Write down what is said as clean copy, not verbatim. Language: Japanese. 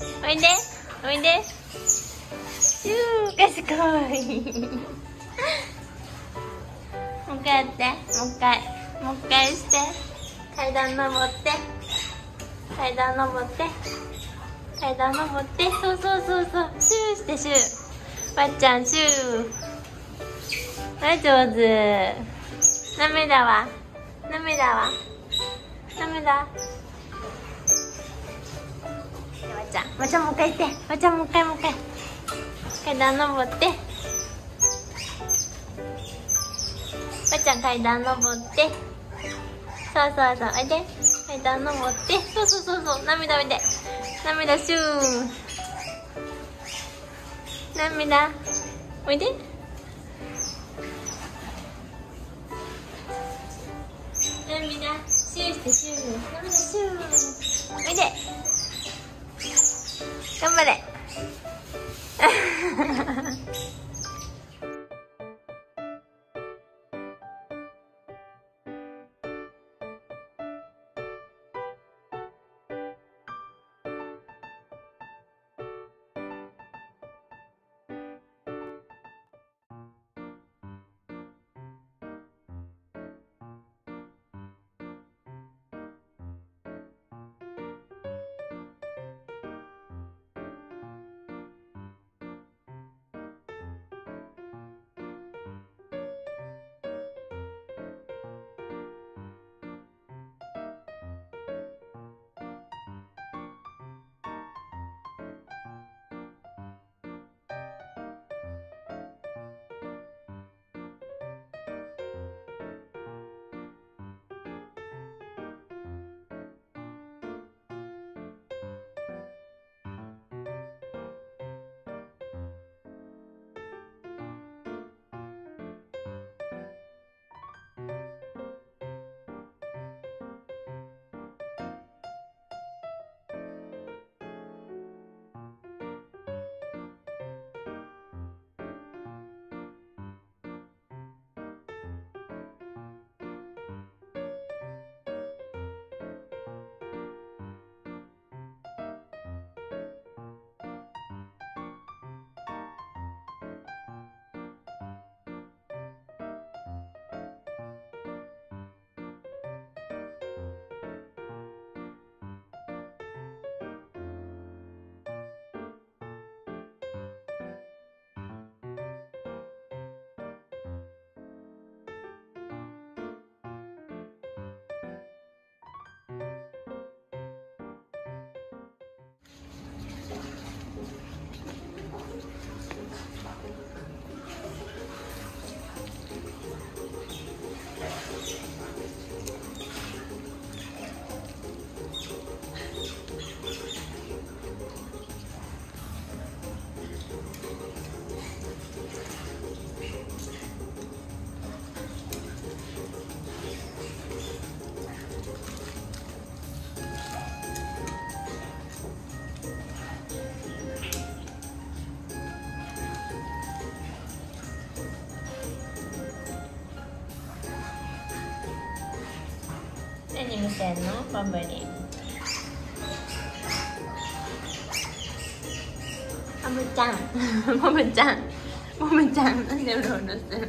おいでおいで。賢い。もう一回やって、もう一回して。階段登って、階段登って、そうそうそうそう、シューして、シュー、ばっちゃんシュー、はい、上手。ダメだわ。わちゃんもう一回行って、わちゃんもう一回。階段登って、わちゃん階段登って、そう、おいで、階段登って、そう、涙シュー、おいで。シューして、シュー、おいで、頑張れ。何見てんの？バブリー。バブちゃん。なんでうろうろしてるの？